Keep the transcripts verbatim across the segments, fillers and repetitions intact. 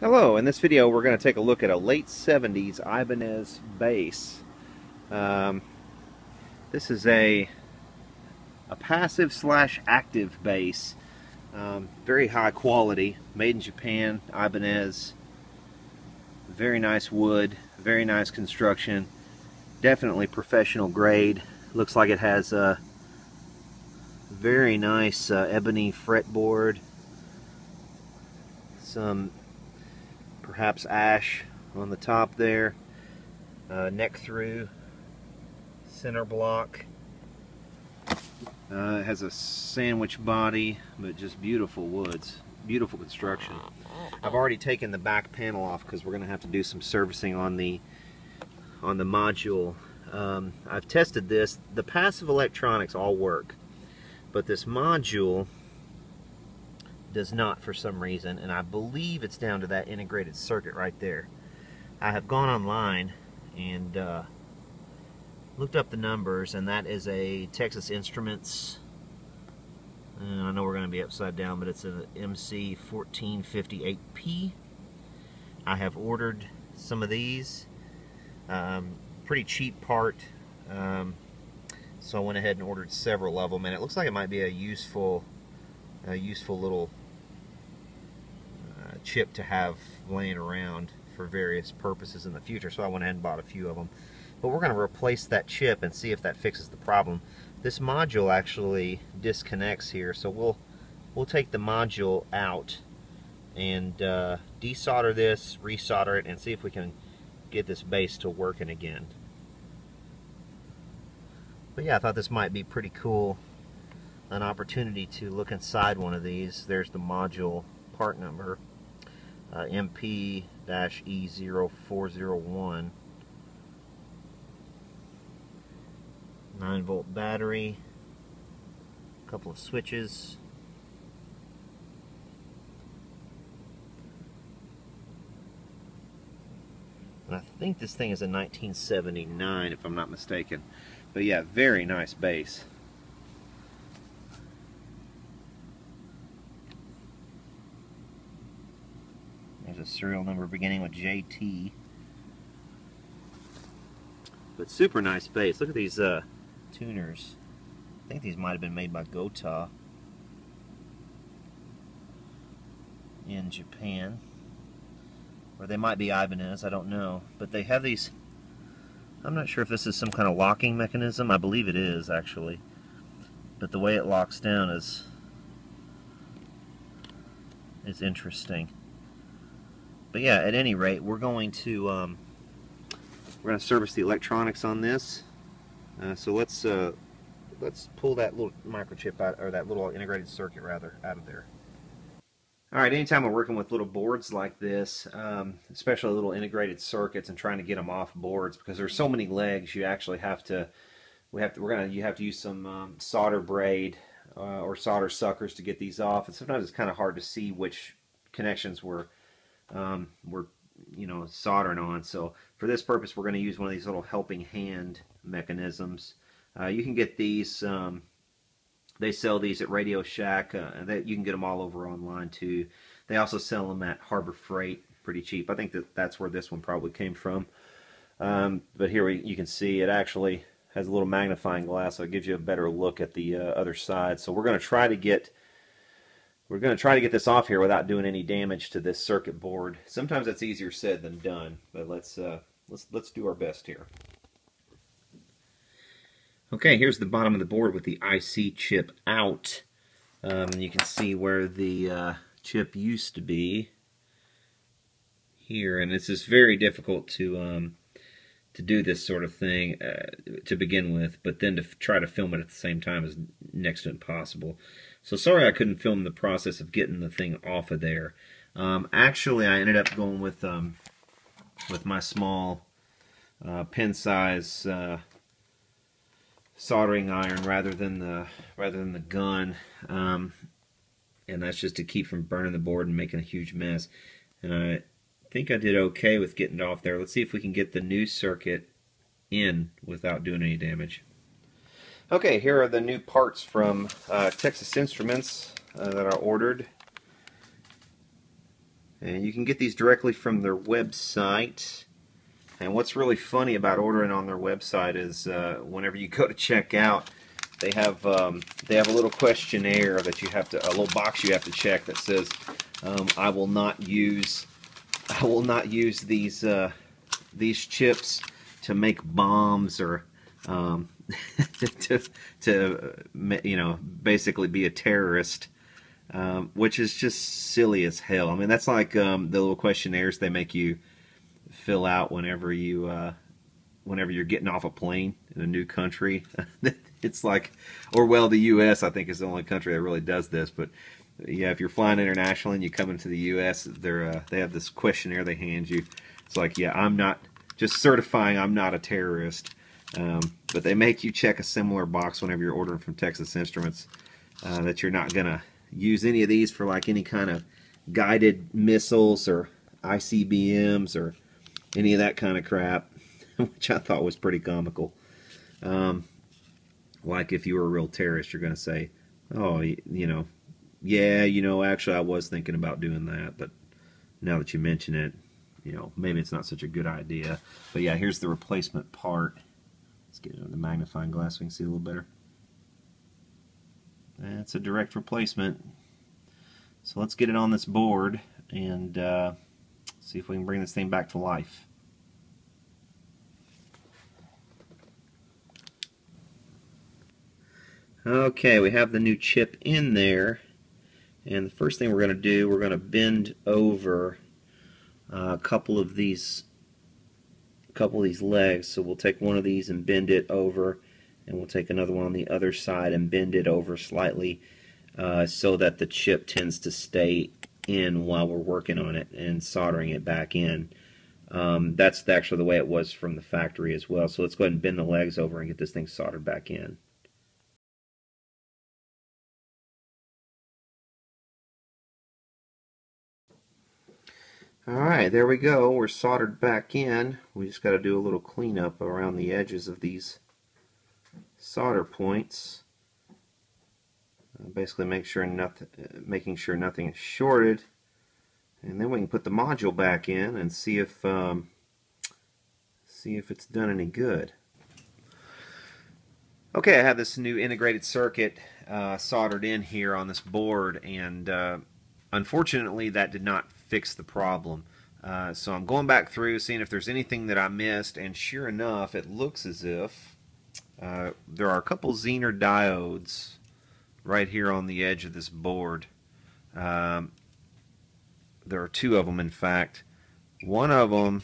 Hello, in this video we're going to take a look at a late seventies Ibanez bass. Um, this is a, a passive slash active bass, um, very high quality, made in Japan, Ibanez, very nice wood, very nice construction, definitely professional grade. Looks like it has a very nice uh, ebony fretboard, some perhaps ash on the top there, uh, neck through, center block. Uh, it has a sandwich body, but just beautiful woods, beautiful construction. I've already taken the back panel off because we're going to have to do some servicing on the on the module. Um, I've tested this. The passive electronics all work, but this module does not for some reason, and I believe it's down to that integrated circuit right there. I have gone online and uh, looked up the numbers, and that is a Texas Instruments, uh, I know we're going to be upside down, but it's an M C fourteen fifty-eight P. I have ordered some of these, um, pretty cheap part, um, so I went ahead and ordered several of them, and it looks like it might be a useful a useful little chip to have laying around for various purposes in the future, so I went ahead and bought a few of them. But we're going to replace that chip and see if that fixes the problem. This module actually disconnects here, so we'll we'll take the module out and uh, desolder this, resolder it, and see if we can get this base to working again. But yeah, I thought this might be pretty cool, an opportunity to look inside one of these. There's the module part number, Uh, M P E zero four zero one, nine volt battery, a couple of switches, and I think this thing is a nineteen seventy-nine if I'm not mistaken. But yeah, very nice bass. There's a serial number beginning with J T. But super nice bass. Look at these uh, tuners. I think these might have been made by Gotoh in Japan, or they might be Ibanez, I don't know. But they have these, I'm not sure if this is some kind of locking mechanism. I believe it is, actually. But the way it locks down is is interesting. But yeah, at any rate, we're going to um, we're going to service the electronics on this. Uh, so let's uh, let's pull that little microchip out, or that little integrated circuit rather, out of there. All right. Anytime we're working with little boards like this, um, especially little integrated circuits, and trying to get them off boards because there's so many legs, you actually have to we have to we're gonna you have to use some um, solder braid uh, or solder suckers to get these off. And sometimes it's kind of hard to see which connections were. Um, we're, you know, soldering on. So for this purpose, we're going to use one of these little helping hand mechanisms. Uh, you can get these, um, they sell these at Radio Shack, uh, and they, you can get them all over online too. They also sell them at Harbor Freight, pretty cheap. I think that that's where this one probably came from. Um, but here we, you can see it actually has a little magnifying glass, so it gives you a better look at the uh, other side. So we're going to try to get We're going to try to get this off here without doing any damage to this circuit board. Sometimes that's easier said than done, but let's uh, let's let's do our best here. Okay, here's the bottom of the board with the I C chip out. Um, and you can see where the uh, chip used to be here, and it's just very difficult to um, to do this sort of thing uh, to begin with, but then to try to film it at the same time is next to impossible. So sorry I couldn't film the process of getting the thing off of there. Um, actually, I ended up going with um, with my small uh, pin size uh, soldering iron rather than the rather than the gun, um, and that's just to keep from burning the board and making a huge mess. And I think I did okay with getting it off there. Let's see if we can get the new circuit in without doing any damage. Okay, here are the new parts from uh, Texas Instruments uh, that I ordered. And you can get these directly from their website. And what's really funny about ordering on their website is uh, whenever you go to check out, they have um, they have a little questionnaire that you have to, a little box you have to check that says, um, "I will not use, I will not use these uh, these chips to make bombs or um, to to you know basically be a terrorist," um, which is just silly as hell. I mean, that's like um, the little questionnaires they make you fill out whenever you uh, whenever you're getting off a plane in a new country. It's like, or well, the U S I think is the only country that really does this. But yeah, if you're flying internationally and you come into the U S, they're uh, they have this questionnaire they hand you. It's like, yeah, I'm not just certifying I'm not a terrorist. Um, but they make you check a similar box whenever you're ordering from Texas Instruments uh, that you're not gonna use any of these for like any kind of guided missiles or I C B Ms or any of that kind of crap, which I thought was pretty comical. Um, Like if you were a real terrorist, you're going to say, oh, you know, yeah, you know, actually I was thinking about doing that, but now that you mention it, you know, maybe it's not such a good idea. But yeah, here's the replacement part. Let's get it on the magnifying glass so we can see a little better. That's a direct replacement. So let's get it on this board and uh, see if we can bring this thing back to life. Okay, we have the new chip in there, and the first thing we're going to do, we're going to bend over uh, a couple of these a couple of these legs. So we'll take one of these and bend it over, and we'll take another one on the other side and bend it over slightly uh, so that the chip tends to stay in while we're working on it and soldering it back in. Um, that's actually the way it was from the factory as well. So let's go ahead and bend the legs over and get this thing soldered back in. Alright, there we go. We're soldered back in. We just got to do a little cleanup around the edges of these solder points. Uh, basically make sure nothing, uh, making sure nothing is shorted. And then we can put the module back in and see if, um, see if it's done any good. Okay, I have this new integrated circuit uh, soldered in here on this board, and uh, unfortunately that did not fix the problem. Uh, so I'm going back through, seeing if there's anything that I missed, and sure enough, it looks as if uh, there are a couple Zener diodes right here on the edge of this board. Um, there are two of them, in fact. One of them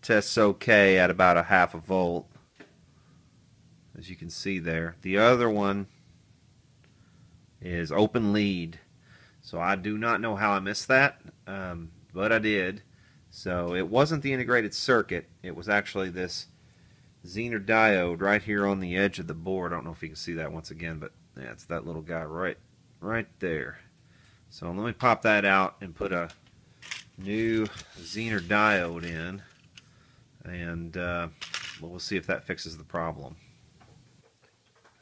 tests okay at about a half a volt, as you can see there. The other one is open lead. So I do not know how I missed that, um, but I did. So it wasn't the integrated circuit. It was actually this Zener diode right here on the edge of the board. I don't know if you can see that once again, but yeah, it's that little guy right, right there. So let me pop that out and put a new Zener diode in, and uh, we'll see if that fixes the problem.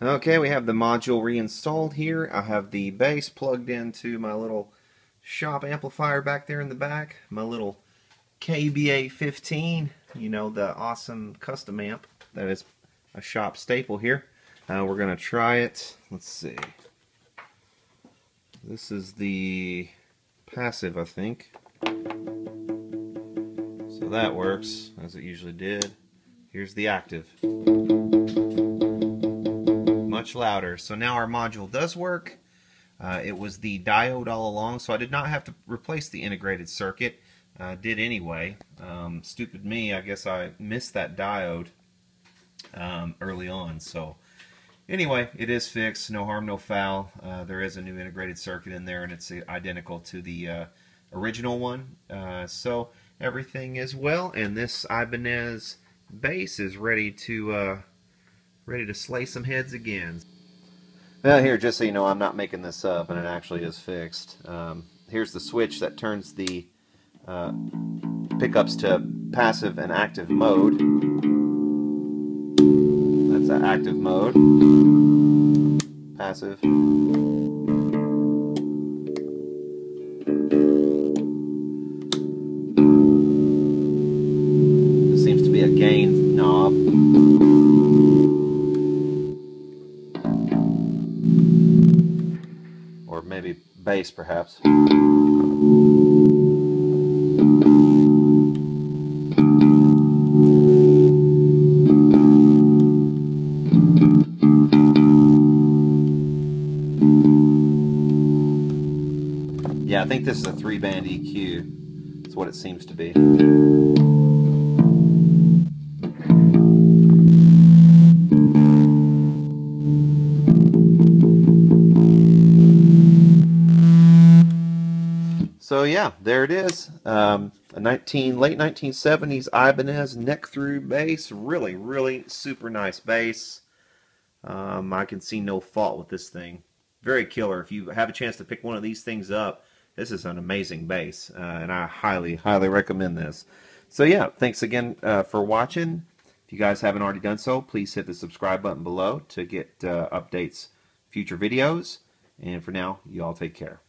Okay, we have the module reinstalled here. I have the base plugged into my little shop amplifier back there in the back, my little K B A fifteen, you know, the awesome custom amp that is a shop staple here. Uh, we're going to try it. Let's see. This is the passive, I think. So that works, as it usually did. Here's the active. Much louder. So now our module does work. Uh, it was the diode all along, so I did not have to replace the integrated circuit. I uh, did anyway. Um, stupid me, I guess I missed that diode um, early on. So anyway, it is fixed. No harm, no foul. Uh, there is a new integrated circuit in there, and it's identical to the uh, original one. Uh, so everything is well, and this Ibanez bass is ready to uh, ready to slay some heads again. Well, here, just so you know, I'm not making this up, and it actually is fixed. Um, here's the switch that turns the uh, pickups to passive and active mode. That's that active mode. Passive. bass perhaps. Yeah, I think this is a three-band E Q. That's what it seems to be. So yeah, there it is. Um, a nineteen late nineteen seventies Ibanez neck through bass. Really, really super nice bass. Um, I can see no fault with this thing. Very killer. If you have a chance to pick one of these things up, this is an amazing bass, uh, and I highly, highly recommend this. So yeah, thanks again uh, for watching. If you guys haven't already done so, please hit the subscribe button below to get uh, updates, future videos. And for now, you all take care.